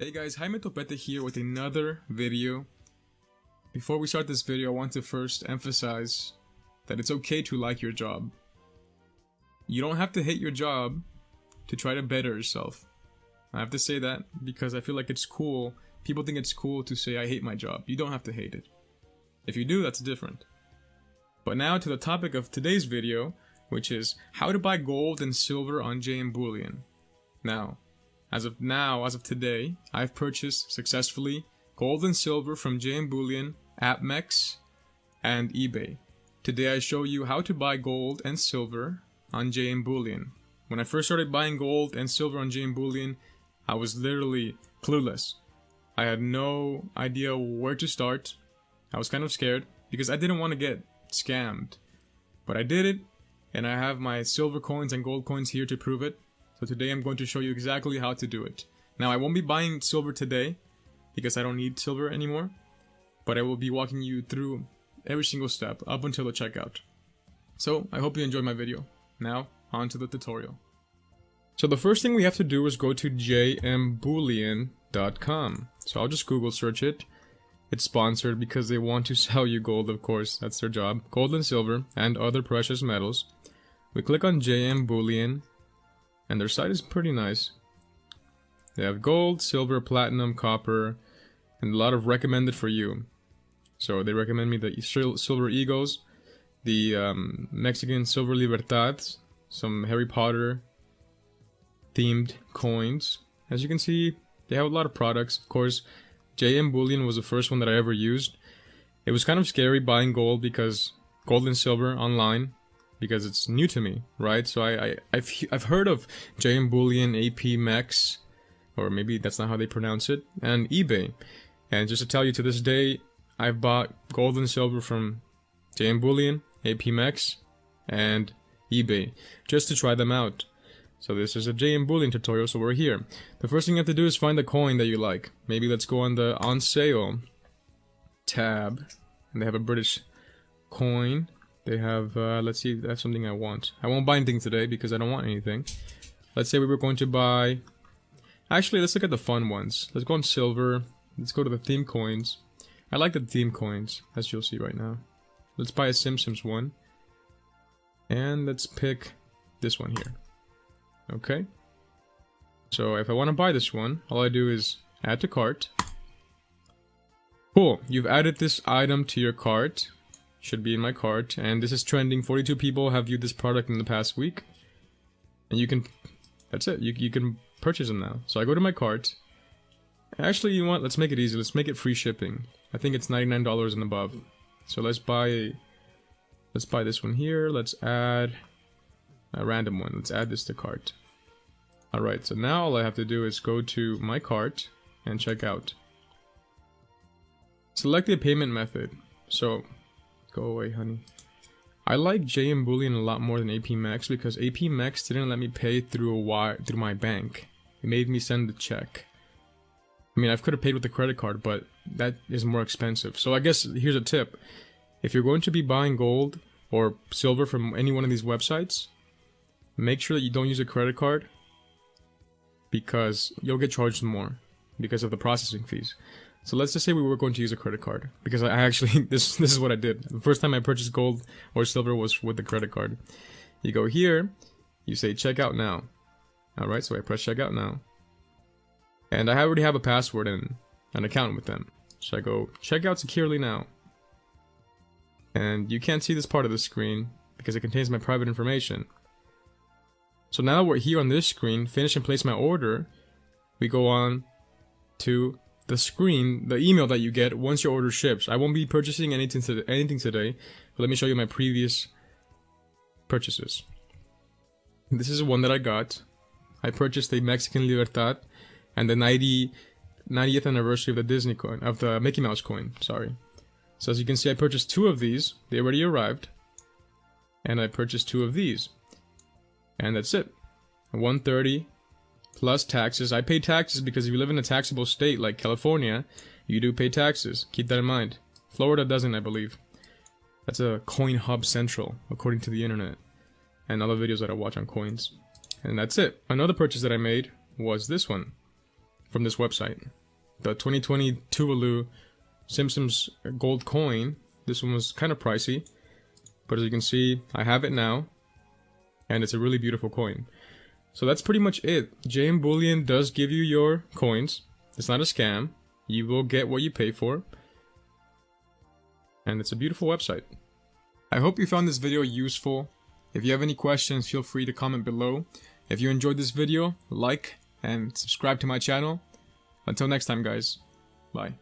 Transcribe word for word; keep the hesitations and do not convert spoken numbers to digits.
Hey guys, Jaime Topete here with another video. Before we start this video, I want to first emphasize that it's okay to like your job. You don't have to hate your job to try to better yourself. I have to say that because I feel like it's cool. People think it's cool to say, I hate my job. You don't have to hate it. If you do, that's different. But now to the topic of today's video, which is how to buy gold and silver on J M Bullion. Now, As of now, as of today, I've purchased successfully gold and silver from J M Bullion, A P MEX, and eBay. Today I show you how to buy gold and silver on J M Bullion. When I first started buying gold and silver on J M Bullion, I was literally clueless. I had no idea where to start. I was kind of scared because I didn't want to get scammed. But I did it, and I have my silver coins and gold coins here to prove it. So today I'm going to show you exactly how to do it. Now I won't be buying silver today because I don't need silver anymore, but I will be walking you through every single step up until the checkout. So I hope you enjoyed my video. Now on to the tutorial. So the first thing we have to do is go to J M bullion dot com. So I'll just Google search it. It's sponsored because they want to sell you gold, of course, that's their job. Gold and silver and other precious metals. We click on J M Bullion. And their site is pretty nice. They have gold, silver, platinum, copper, and a lot of recommended for you. So they recommend me the Silver Eagles, the um, Mexican Silver Libertads, some Harry Potter themed coins. As you can see, they have a lot of products. Of course, J M Bullion was the first one that I ever used. It was kind of scary buying gold because gold and silver online. Because it's new to me, right? So I, I, I've, I've heard of J M Bullion, A P MEX, or maybe that's not how they pronounce it, and eBay. And just to tell you, to this day, I've bought gold and silver from J M Bullion, A P MEX, and eBay, just to try them out. So this is a J M Bullion tutorial, so we're here. The first thing you have to do is find the coin that you like. Maybe let's go on the On Sale tab, and they have a British coin. They have, uh, let's see, that's something I want. I won't buy anything today because I don't want anything. Let's say we were going to buy... Actually, let's look at the fun ones. Let's go on silver. Let's go to the theme coins. I like the theme coins, as you'll see right now. Let's buy a Simpsons one. And let's pick this one here. Okay. So if I want to buy this one, all I do is add to cart. Cool. You've added this item to your cart. Should be in my cart, and this is trending. forty-two people have viewed this product in the past week, and you can, that's it, you, you can purchase them now. So I go to my cart. Actually, you want, let's make it easy, let's make it free shipping. I think it's ninety-nine dollars and above. So let's buy, let's buy this one here. Let's add a random one. Let's add this to cart. Alright, so now all I have to do is go to my cart and check out. Select the payment method. So go away, honey. I like J M Bullion a lot more than A P MEX because A P MEX didn't let me pay through a wire through my bank. It made me send the check. I mean, I could have paid with a credit card, but that is more expensive. So I guess here's a tip: if you're going to be buying gold or silver from any one of these websites, make sure that you don't use a credit card because you'll get charged more because of the processing fees. So let's just say we were going to use a credit card, because I actually, this this is what I did. The first time I purchased gold or silver was with the credit card. You go here, you say check out now. Alright, so I press check out now. And I already have a password and an account with them. So I go check out securely now. And you can't see this part of the screen because it contains my private information. So now we're here on this screen, finish and place my order. We go on to the screen, the email that you get once your order ships. I won't be purchasing anything to, anything today, but let me show you my previous purchases. This is one that I got. I purchased the Mexican Libertad and the ninetieth anniversary of the Disney coin, of the Mickey Mouse coin, sorry. So as you can see, I purchased two of these. They already arrived. And I purchased two of these. And that's it. one thirty. Plus taxes. I pay taxes because if you live in a taxable state like California, you do pay taxes. Keep that in mind. Florida doesn't, I believe. That's a coin hub central, according to the internet. And other videos that I watch on coins. And that's it. Another purchase that I made was this one. from this website. The twenty twenty Tuvalu Simpsons Gold Coin. This one was kind of pricey, but as you can see, I have it now, and it's a really beautiful coin. So that's pretty much it. J M Bullion does give you your coins. It's not a scam. You will get what you pay for. And it's a beautiful website. I hope you found this video useful. If you have any questions, feel free to comment below. If you enjoyed this video, like and subscribe to my channel. Until next time, guys. Bye.